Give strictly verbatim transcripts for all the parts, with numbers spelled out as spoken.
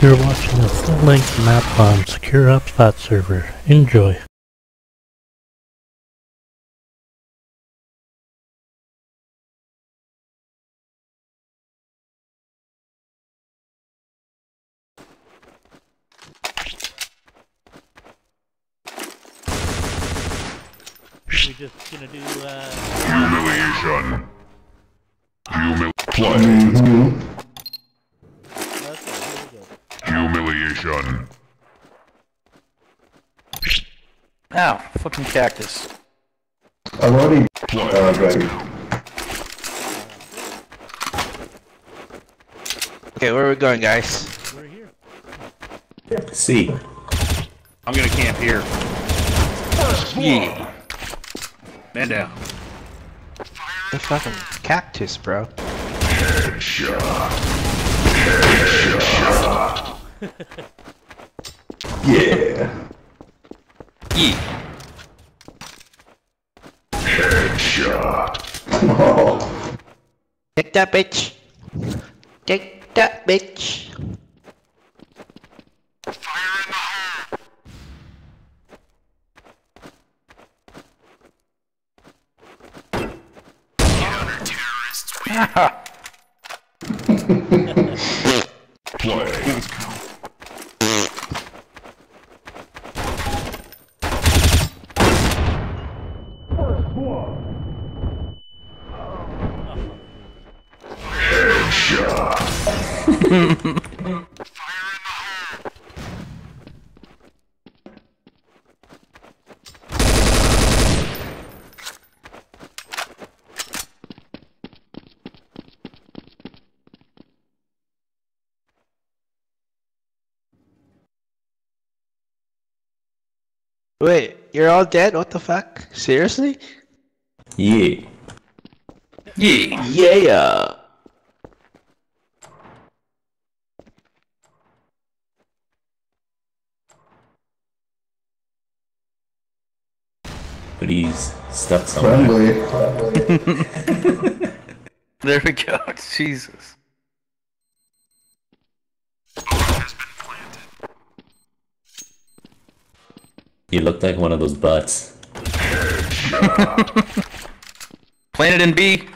You're watching a full-length map on SecureOpsBot server. Enjoy. We're just gonna do, uh... humiliation! Humil... Fly, let's go. Humiliation. Ow, fucking cactus. I'm already... Uh, ready. Okay, where are we going, guys? We're here. C. I'm gonna camp here. Yeah. Man down. The fucking cactus, bro. Headshot. Headshot. Yeah. Yeah. Headshot. Oh. Take that, bitch. Take that, bitch. Fire in the hole. Counter-terrorists win. Play. Let's go. Fire in the Wait, you're all dead? What the fuck? Seriously? Yeah. Yeah. Yeah. Please, stuck somewhere. There we go, Jesus. You look like one of those butts. Planted in B.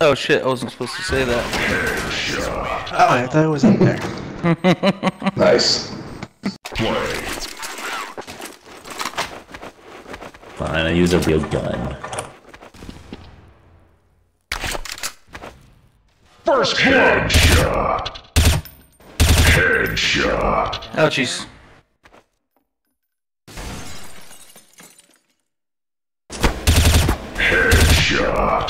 Oh shit, I wasn't supposed to say that. Oh, I thought it was in there. Nice. Play. Fine, I use a real gun. First blood! Headshot! Headshot! Oh, jeez. Headshot!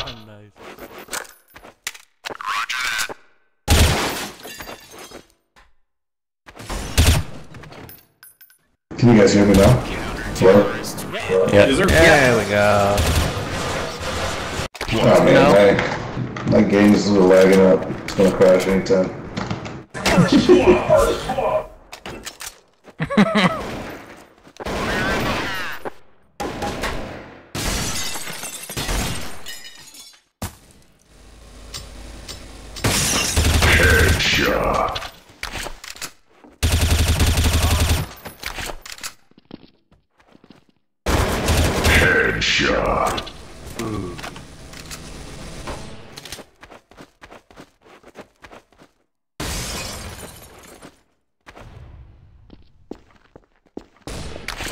Can you guys hear me now? What? Yeah, there yeah. There we go. Oh man, no. my, my game is a little lagging up. It's gonna crash anytime. Headshot. Headshot. Ooh.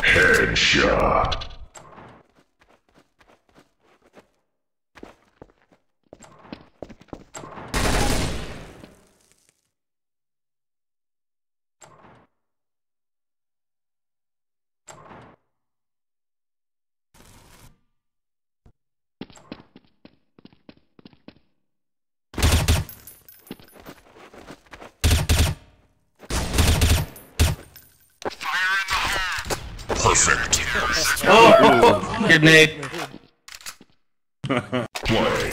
Headshot. Perfect. Oh, grenade. Play.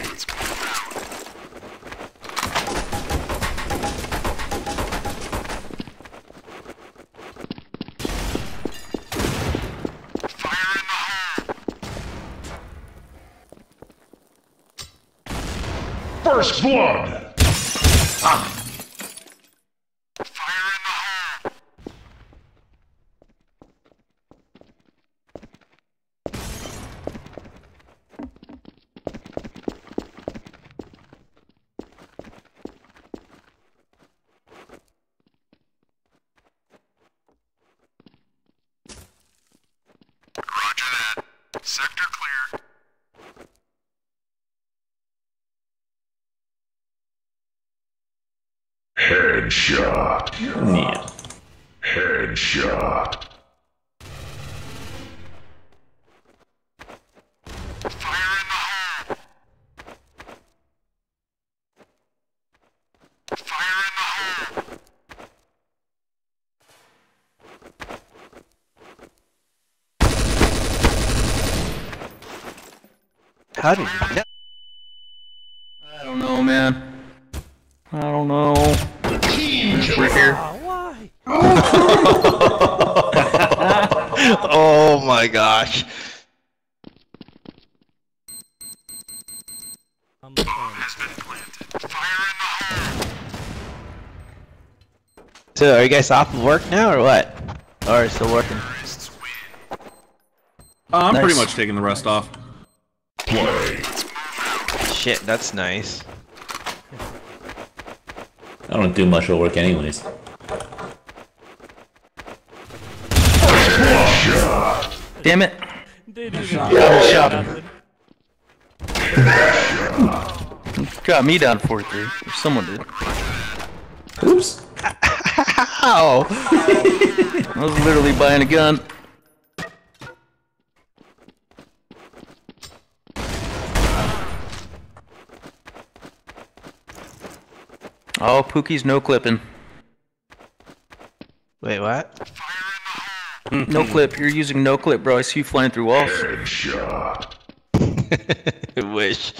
First blood. Ah. Headshot. Yeah. Headshot. How do you know? I don't know, man. I don't know. Right here. Oh, why? Oh my gosh. Bomb has been planted. Fire in the hole. So, are you guys off of work now or what? Or still working? Uh, I'm nice. Pretty much taking the rest off. Play. Shit, that's nice. I don't do much work anyways. Headshot. Damn it! They did shot. Got me down four three. Or someone did. Oops. Ow! I was literally buying a gun. Oh, Pookie's no clipping. Wait, what? No clip. You're using no clip, bro. I see you flying through walls. Headshot. Wish.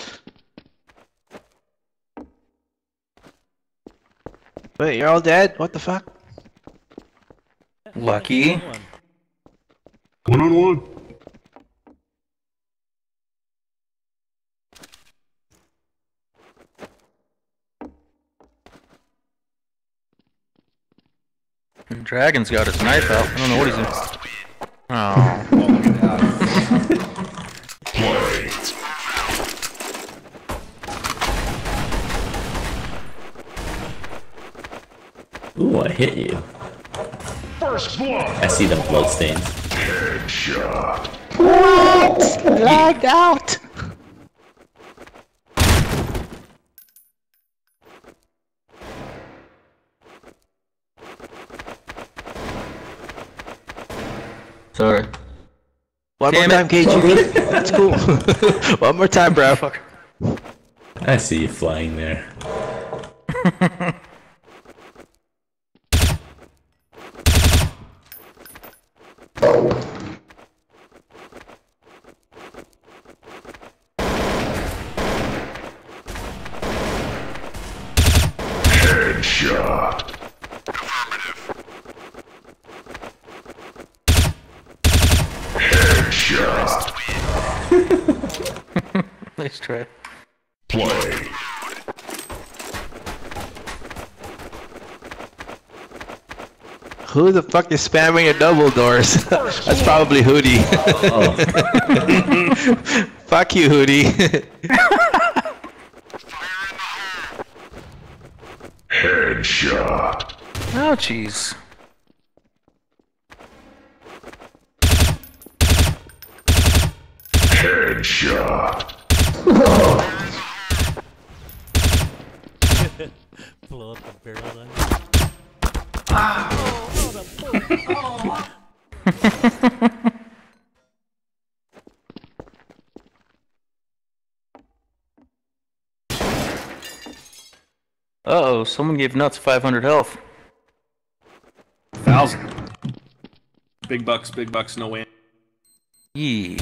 Wait, you're all dead? What the fuck? Lucky. One on one. Dragon's got his knife out. I don't know what he's in. Oh. Ooh, I hit you. First blood. I see the blood stains. Headshot. What? Lagged out. Sorry. One Damn more time, K G B. That's cool. One more time, bro. I see you flying there. Headshot. Nice try. Play. Who the fuck is spamming your double doors? That's probably Hootie. Oh. Fuck you, Hootie. Headshot. Oh, jeez. Headshot. Blow up the barrel then. Ah. Oh, oh, oh. Uh-oh, someone gave nuts five hundred health. Thousand. Big bucks, big bucks, no win. Yeah.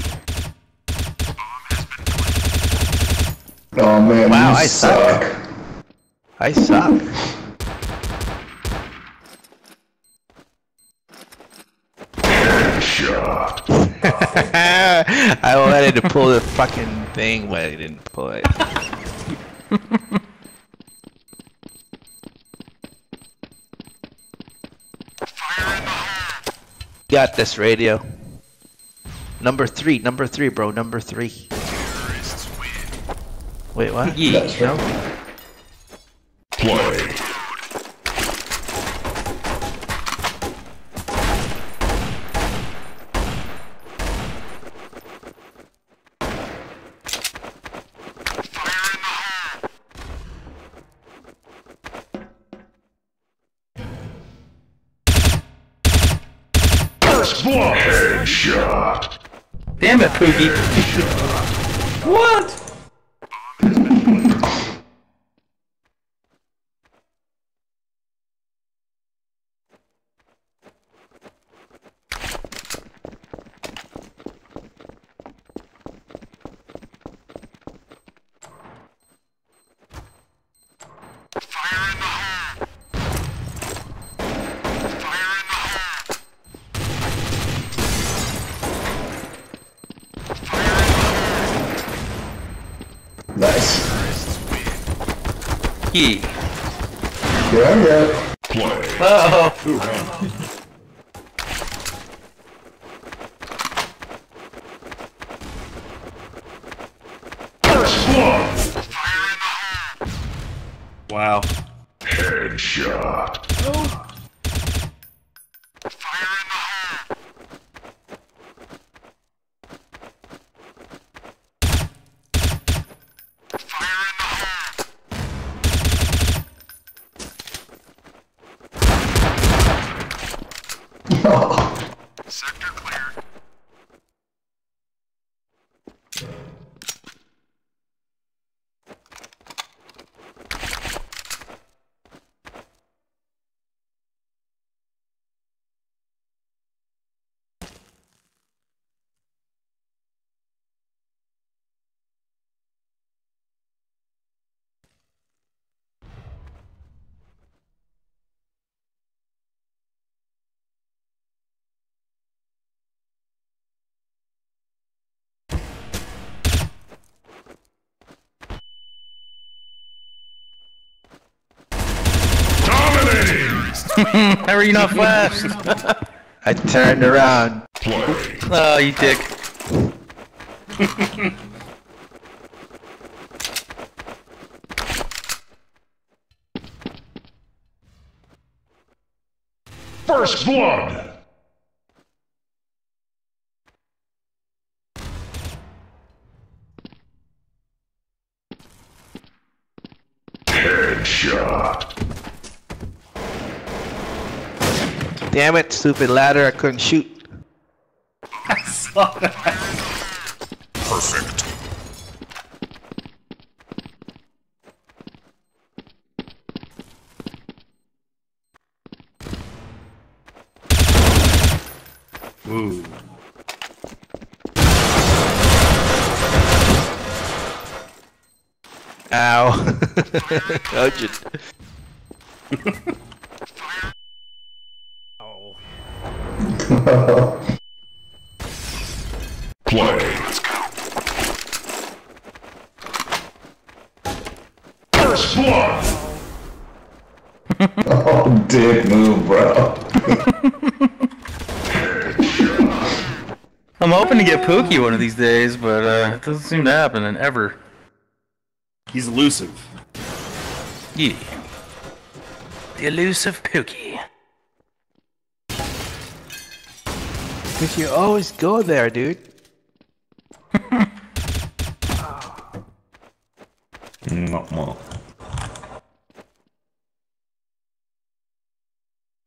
Oh man, wow, I suck. suck. I suck. Headshot. I wanted to pull the fucking thing, but I didn't pull it. Got this radio. Number three, number three, bro, number three. Wait, what? Yeah, you know? Play. Terrorist block. Headshot. Damn it, Pookie. What? Nice. He. Yeah, I'm there. Play. Oh. Wow. Headshot. Oh. Sector clear. How are you not flashed? I turned around. Play. Oh, you dick. First blood. Headshot. Damn it, stupid ladder, I couldn't shoot. I saw that. Perfect. Ooh. Ow. How'd you... Play. Let's go. First blood. Oh, dick move, bro. I'm hoping to get Pookie one of these days, but uh, it doesn't seem to happen and ever. He's elusive. Yeah. The elusive Pookie. Because you always go there, dude. Not more.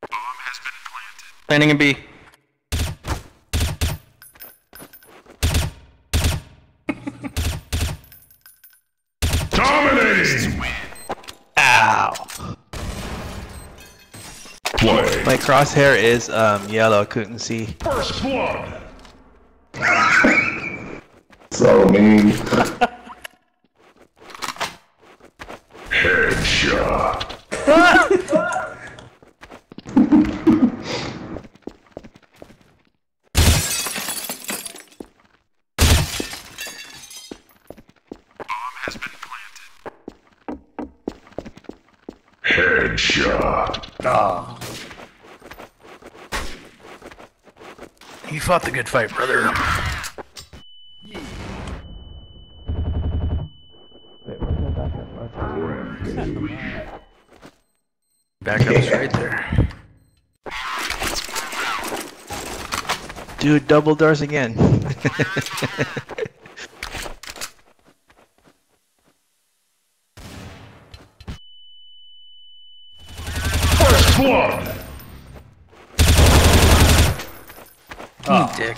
Bomb has been planted. Planting a B. Dominating! Ow. My crosshair is um yellow, couldn't see. First blood. So mean. Headshot. Bomb has been planted. Headshot. Ah. You fought the good fight, brother. Yeah. Backup's right there. Dude, double doors again. First blood. Oh, dick.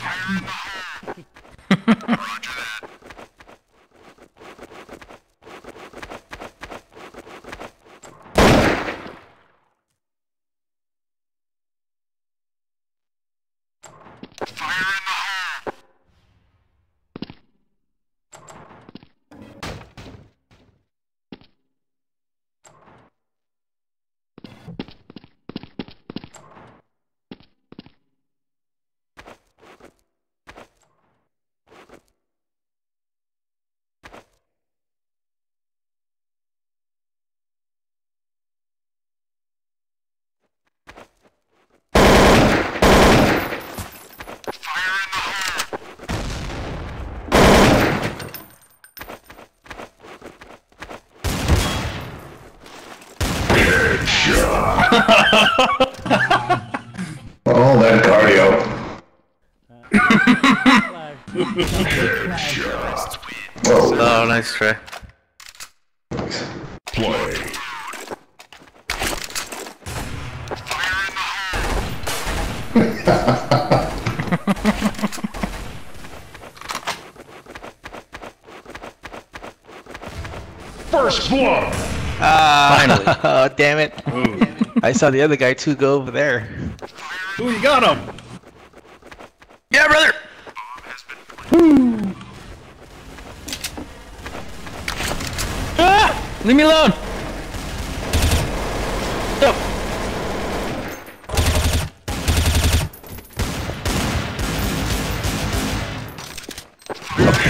All that cardio. Oh, nice try. Play. First blood. Ah, uh, damn it. Ooh. I saw the other guy too go over there. Ooh, you got him! Yeah, brother! Woo. Ah! Leave me alone! No.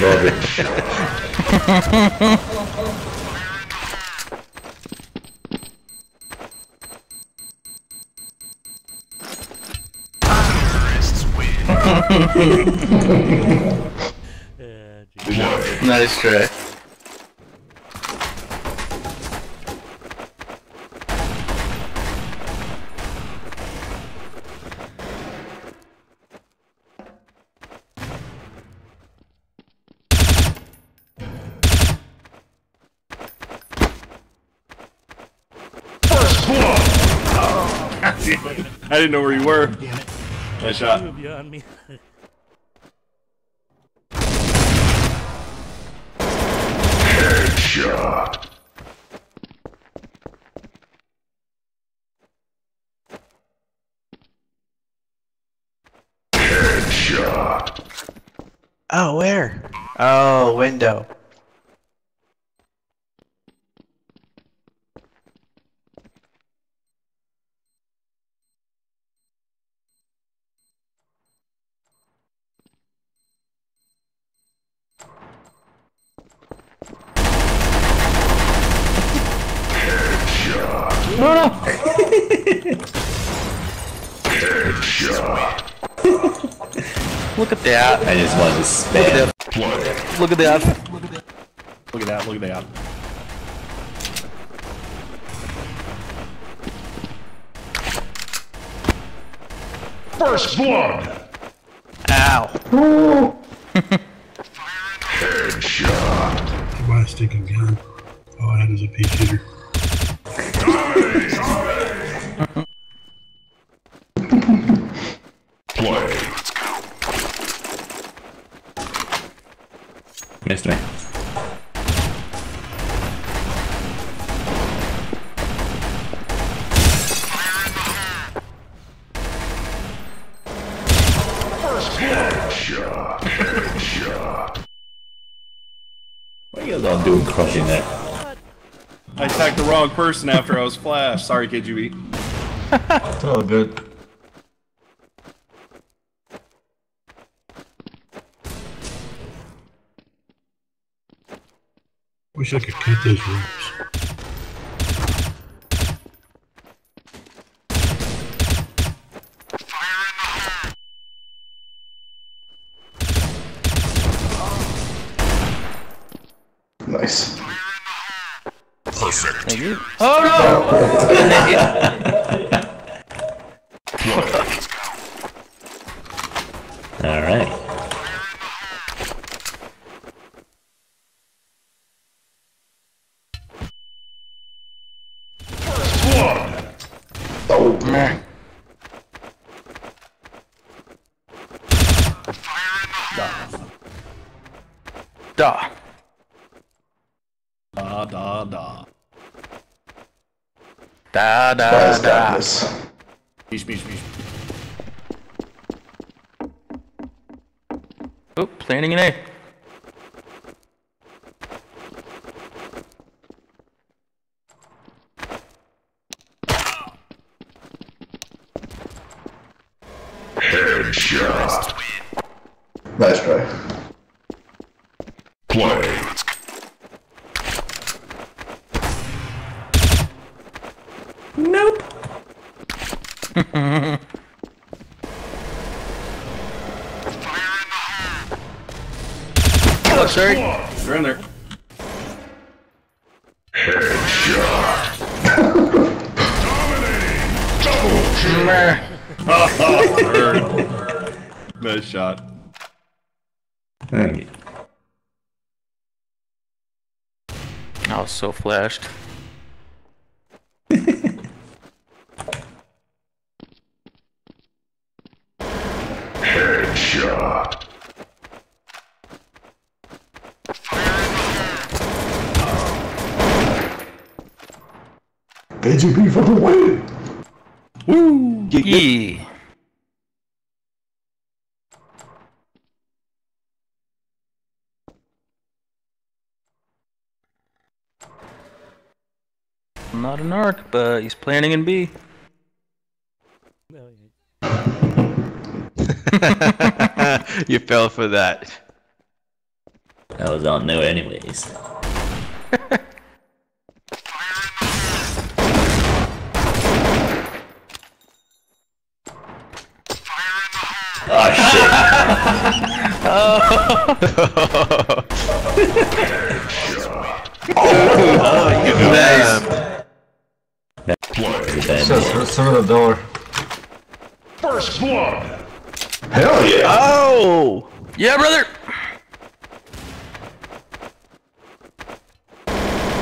Oh, yeah, nice try. First blood. Oh. I didn't know where you were. Damn it. Nice shot. You were beyond me. Shot. Headshot. Oh, where? Oh, window. No, no! Headshot. Look at that. I just want to spam. Look at that. Look at that. Look at that. Look at that. First blood! Ow. Headshot. I buy a stick and gun. Oh, that is a pea shooter. Play. Let's go. Missed me. Headshot. Headshot. What are you guys all doing crushing that? I attacked the wrong person after I was flashed. Sorry, K G B. It's all good. Wish I could cut those ropes. Nice. Perfect. Thank you. Oh no! All right. Oh man. Da. Da. Da da da. Da da da. Beesh, beesh, beesh. Oop, landing in A. Headshot. Nice try. Play. Nope. Fire in the hole. Oh, sorry. They're in there. Headshot. Dominating. Double kill. Nice shot. Dang. I was so flashed. Headshot. K G B for the win! Woo! Yeah. Yeah. Not an arc, but he's planning in B. You fell for that. I was on no anyways. Oh shit. Oh. Oh, you nice. Through the door. First blood. Hell yeah! Oh! Yeah, brother!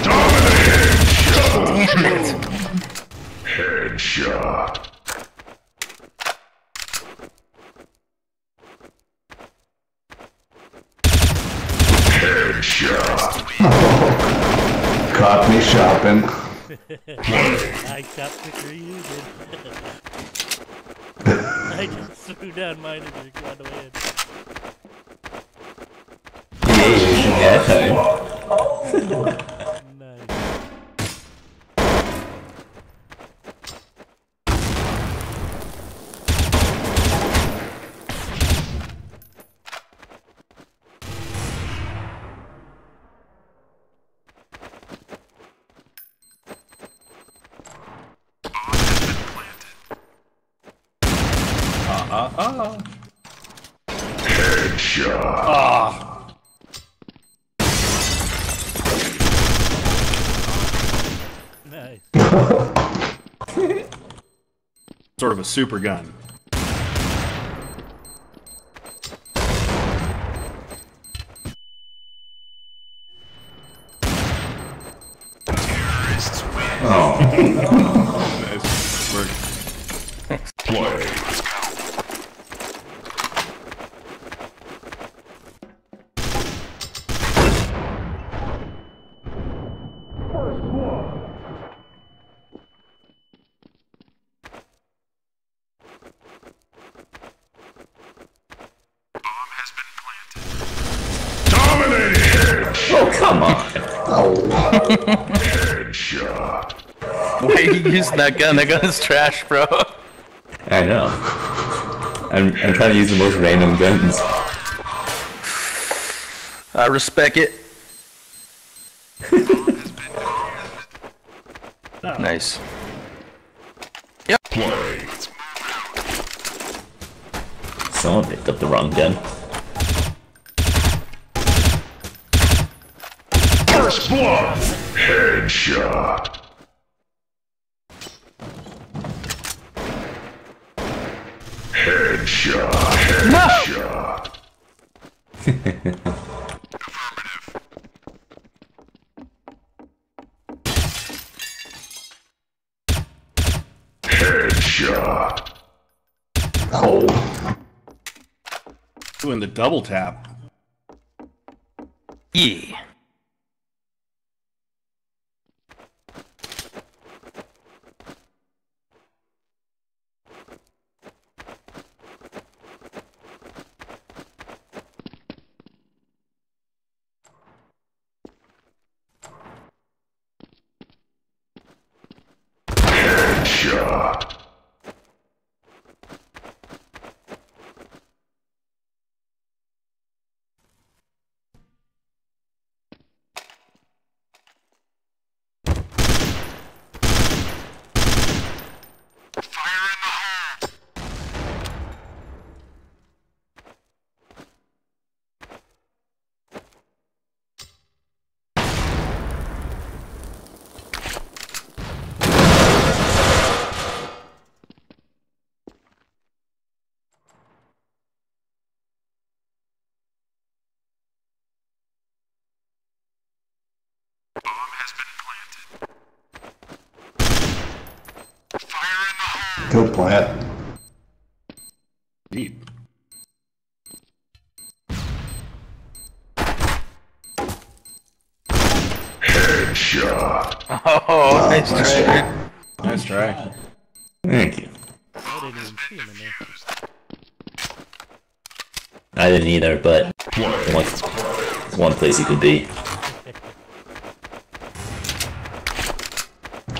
Dominating! Headshot! Headshot! Caught me shopping. I got the green. I just threw down mine and just got away. Yeah, Uh oh. Headshot. Ah. Nice. Sort of a super gun. Terrorists win. Oh. Nice work. Thanks. Play. Come on. Oh. Headshot. Why are you using that gun? That gun is trash, bro. I know. I'm, I'm trying to use the most random guns. I respect it. Nice. Yep. Play. Someone picked up the wrong gun. First blood! Headshot! Headshot! Headshot! No! Affirmative. Headshot! Oh. doing the double tap. Yeah. Good plant. Deep. Headshot. Oh, nice, nice try. try. Nice try. Thank you. I didn't even see him in there. I didn't either, but it's one, one place he could be.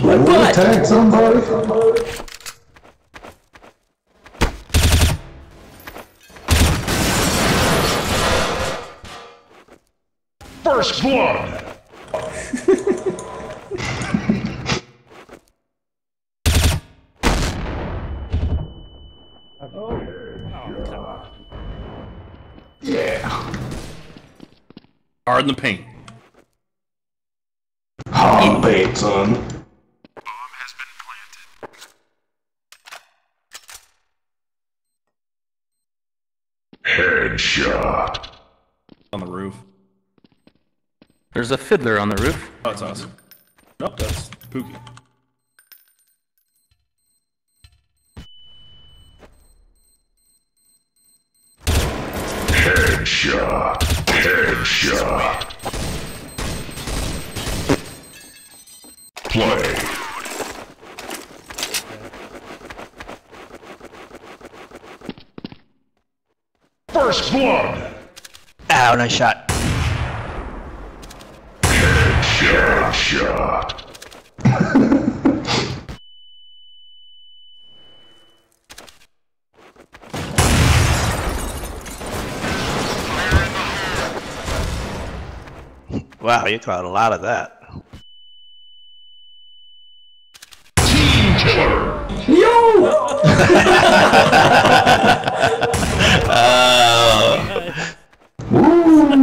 My butt! Attack somebody! somebody. First blood! Oh. Oh, yeah. Hard in the paint. Hard in the paint, son. Bomb has been planted. Headshot. On the roof. There's a fiddler on the roof. Oh, that's awesome. Nope, that's Pookie. Headshot! Headshot! Play! First blood! Ow, nice shot. Shot. Wow, you caught a lot of that. Team killer. Yo! uh, Woo!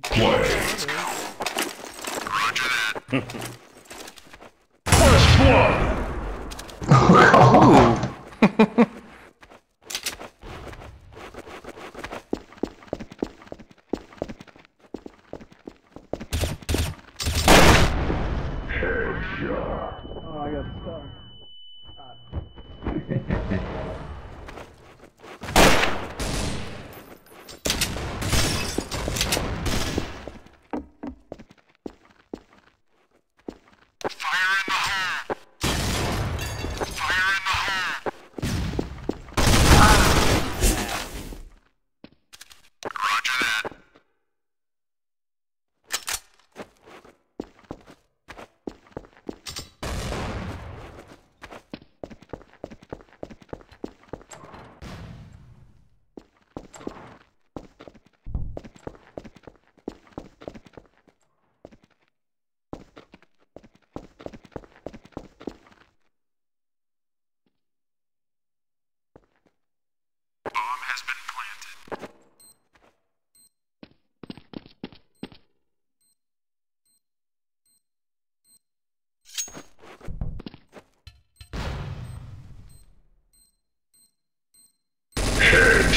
Play. First one! Oh. Headshot. Oh, I got stuck.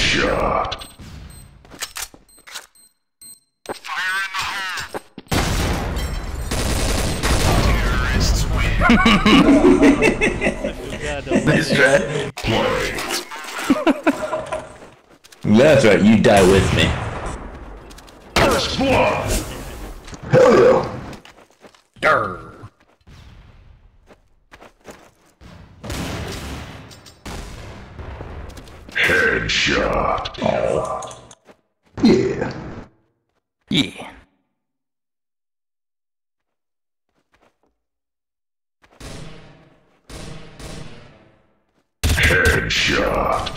Shot. Fire in the hole. Terrorists win. Nice try. Play. That's right, you die with me. First blood! Hell yeah! Durr! Headshot! Oh. Yeah. Yeah. Headshot!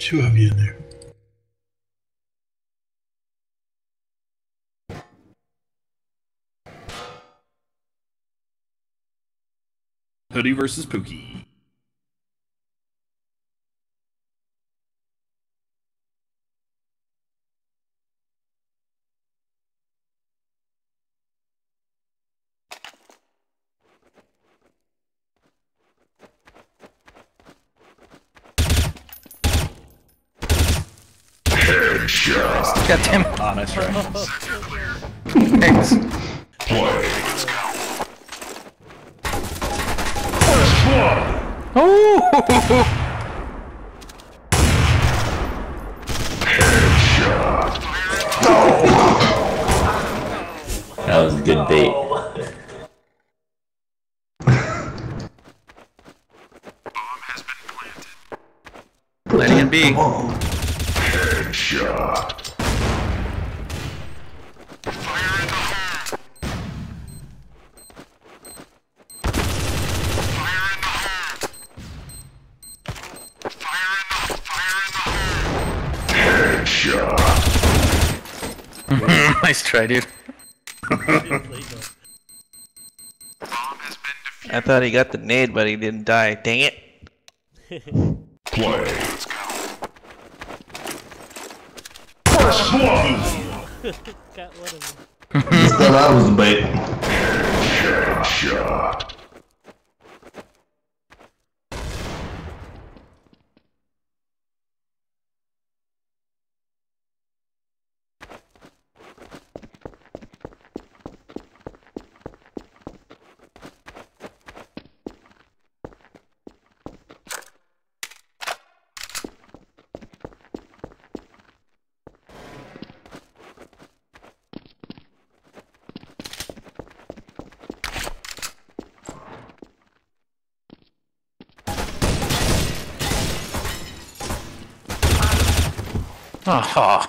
Two of you in there. Hoodie versus Pookie. God damn it. Oh, that's right. Sector clear. Thanks. Play. Let's go. First floor. Oh! Headshot. No. That was a good bait. Bomb has been planted. Planning and B. Oh. Headshot. Nice try, dude. I thought he got the nade, but he didn't die. Dang it. Play. Let's go. First one! Got one of them. That was a bait. Headshot. Aha! Oh,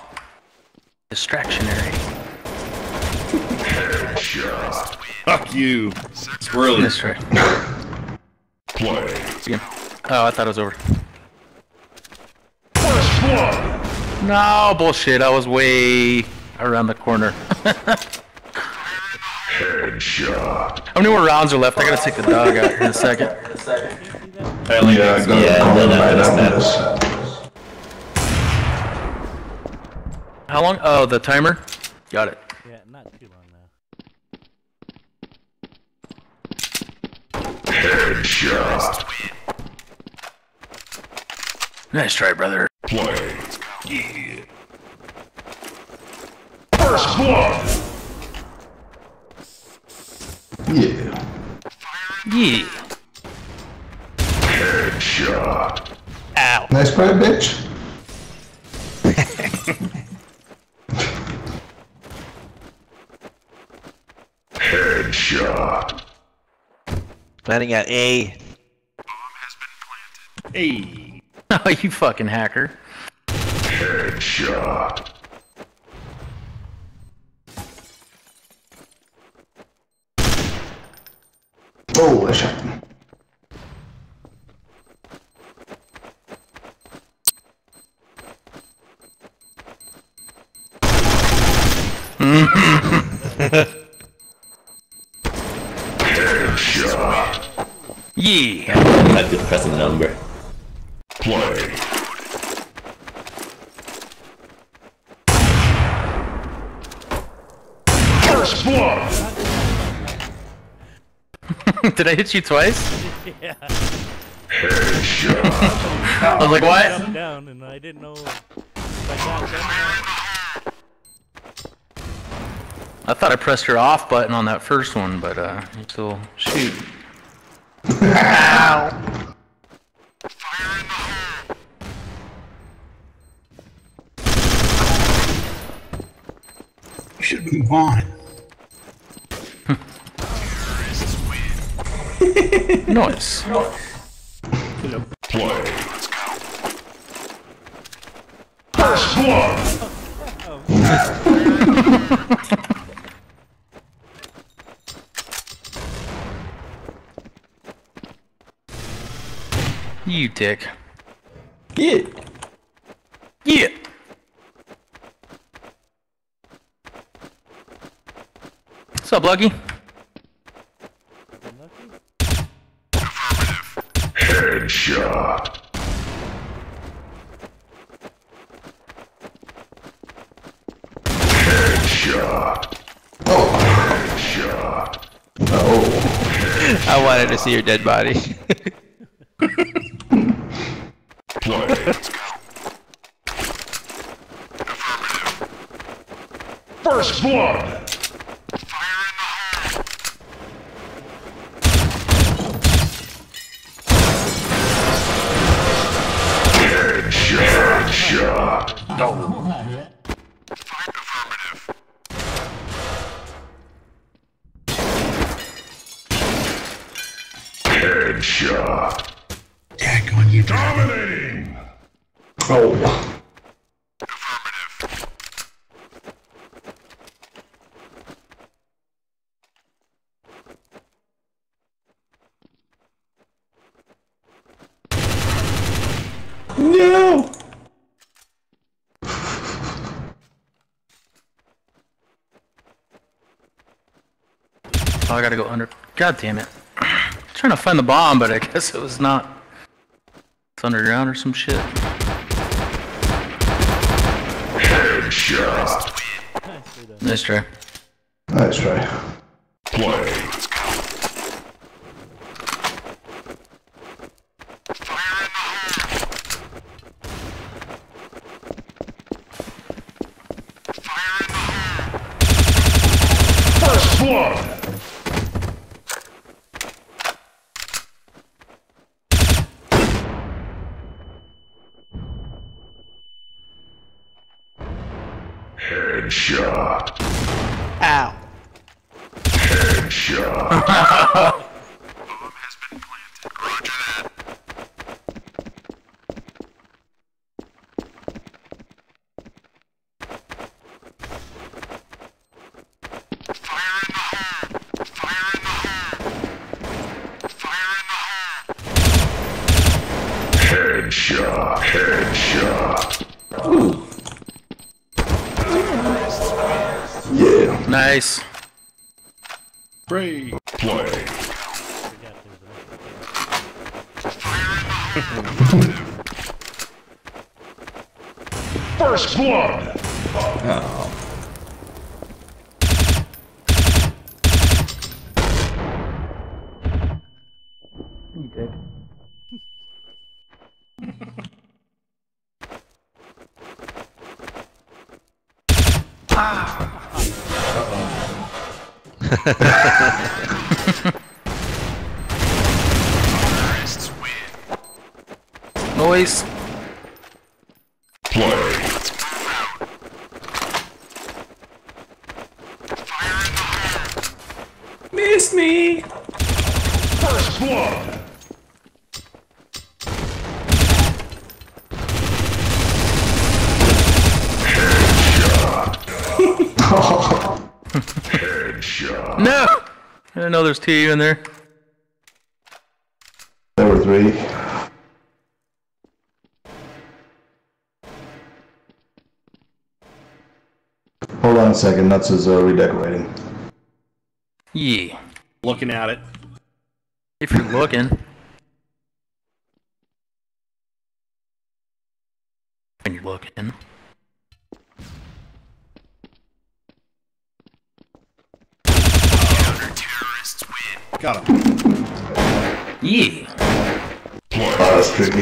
distractionary. Headshot. Fuck you! Squirrely. That's right. Play. Yeah. Oh, I thought it was over. First one. No, bullshit. I was way around the corner. Headshot. How many more rounds are left? I gotta take the dog out in a second. In a second. Yeah, I yeah, gotta How long? Oh, the timer? Got it. Yeah, not too long now. Headshot. Nice try, brother. Play. Let's go. Yeah. First blood. Yeah. Yeah. Headshot. Ow. Nice try, bitch. Headshot. Planning at A. Bomb has been planted. A. Oh, you fucking hacker. Headshot. Oh, I shot him. Yeah! I have to press the number. Play. blood! Did I hit you twice? Yeah. I was like, what? I jumped down and I didn't know if I got that. I thought I pressed your off button on that first one, but uh, I'm still shoot. Ow! Fire in the hole! You should move on. Terrorists win. Nice. Play. Let's go. First blood. Oh, oh. You dick. Yeah. Yeah. What's up, Lucky? Headshot. Headshot. Oh. Headshot. Oh. I wanted to see your dead body. Play. Let's go. First blood. Headshot. Dack on you, dominating. Oh. Affirmative. No. Oh, I gotta go under. God damn it. Trying to find the bomb, but I guess it was not. It's underground or some shit. Headshot. Nice try. Nice try. Play. Let's go. Fire in the hole. Fire in the hole. First blood. Headshot. Ow. Headshot. Bomb has been planted. Roger that. Fire in the hole. Fire in the hole. Fire in the hole. Headshot. Headshot. Ooh. Yeah. Nice. Free. Play. First blood. Oh. You did. Ah. Terrorists win. Noise. Play. Let's move out. Fire in the hole. Miss me. First blood. Headshot. Oh. Headshot. No! I didn't know there's two in there. There were three. Hold on a second, Nuts is uh, redecorating. Yeah. Looking at it. If you're looking. When you're looking. Got him. Yeah. Oh, that's tricky.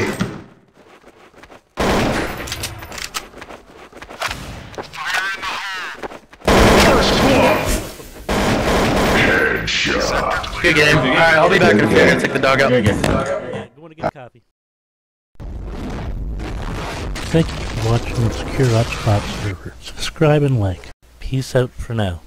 Headshot. Good game. Alright, I'll be back in a few minutes. Take the dog out. Good game. You want to get a copy? Thank you for watching the SecureOpsBot server. Subscribe and like. Peace out for now.